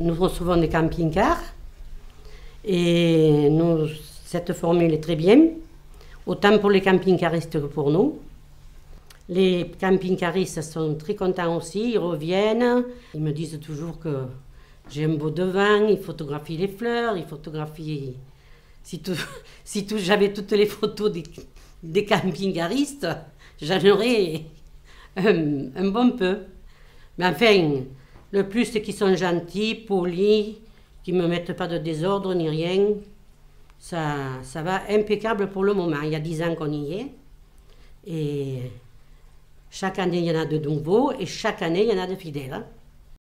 nous recevons des camping-cars et nous, cette formule est très bien, autant pour les camping-caristes que pour nous. Les camping-caristes sont très contents aussi, ils reviennent, ils me disent toujours que j'ai un beau devant, ils photographient les fleurs, ils photographient... Si j'avais toutes les photos des camping-caristes, j'en aurais un bon peu. Mais enfin, le plus c'est qu'ils sont gentils, polis, qu'ils ne me mettent pas de désordre ni rien. Ça va impeccable pour le moment. Il y a 10 ans qu'on y est. Et chaque année, il y en a de nouveaux et chaque année, il y en a de fidèles.